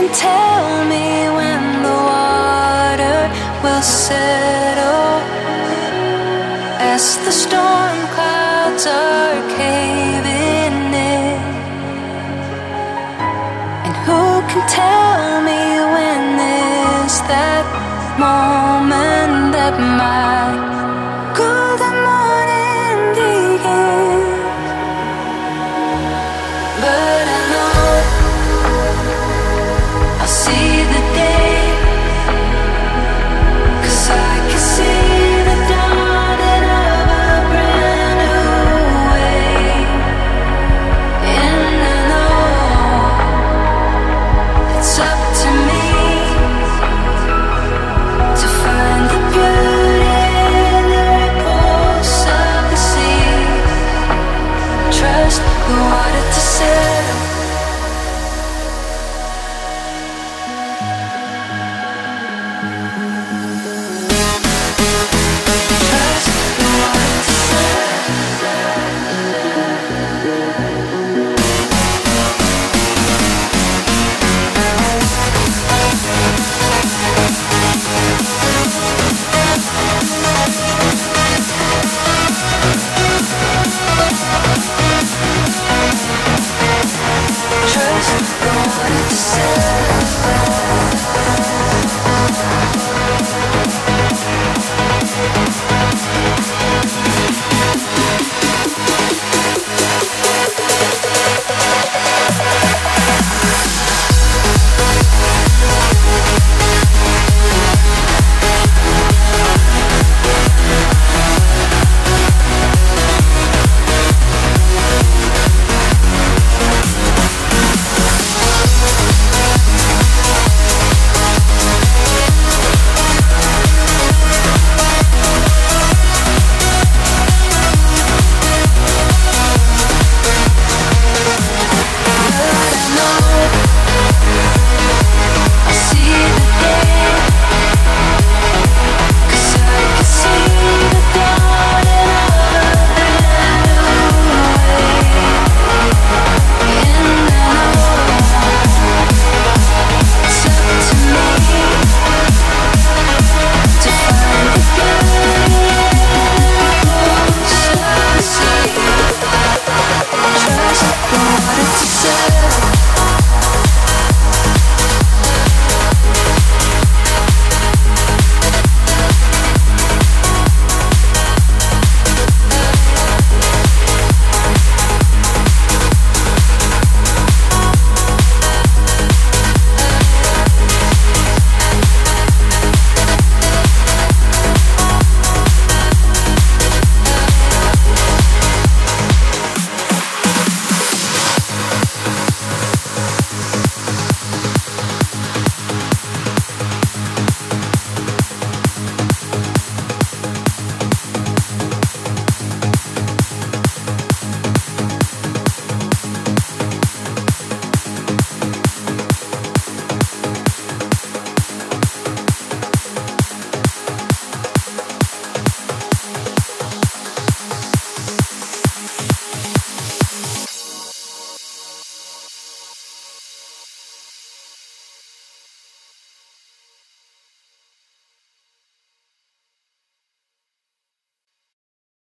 can tell me when the water will settle, as the storm clouds are caving in. And who can tell me when is that moment that my golden